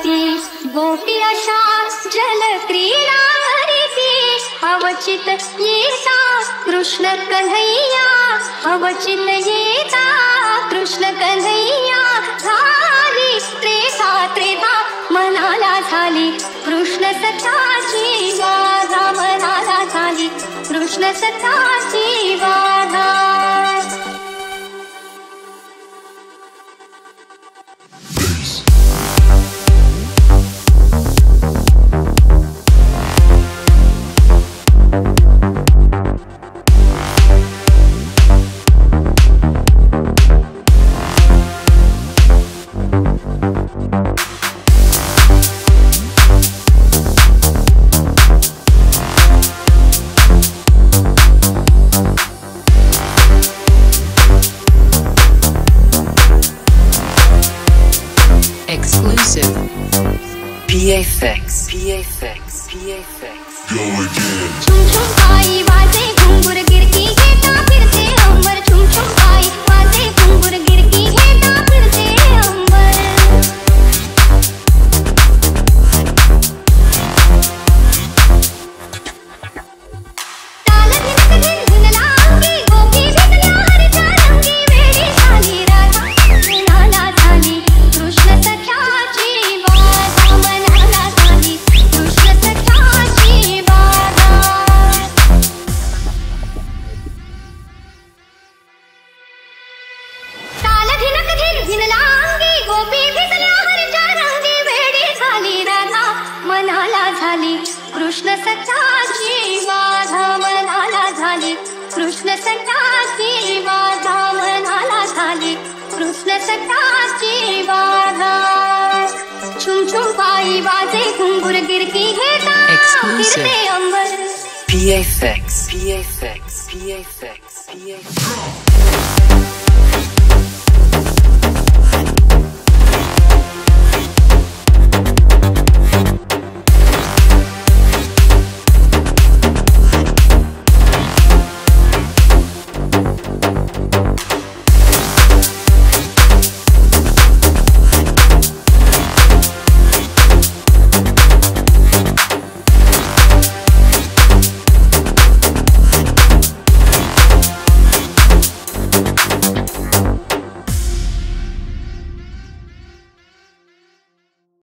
आशीष गोपी शास जल क्रीड़ा हरिशीष अवचित ये सा कृष्ण कन्हैया अवचित ये सा कृष्ण कन्हैया झाली त्रेधा त्रेधा मनाला झाली कृष्ण सखाची वाधा मनाला झाली Krishna सखाची वाधा। Exclusive PA Fix Go again। Chum chum payi vaje ghungur gir ki hai ta phir se ambar। Chum chum payi vaje ghungur gir ki hai ta phir se ambar। Taal bhi nahi gunlaangi gopi bhi kalhar jaangi meri saali raat nala thali Krishna Krishna सखाची वाधा मनाला झाली कृष्ण सखाची वाधा मनाला झाली कृष्ण सखाची वाधा। छुम छुम पाई वाजे घुंगुर गिरकी है अंबर। PA Fix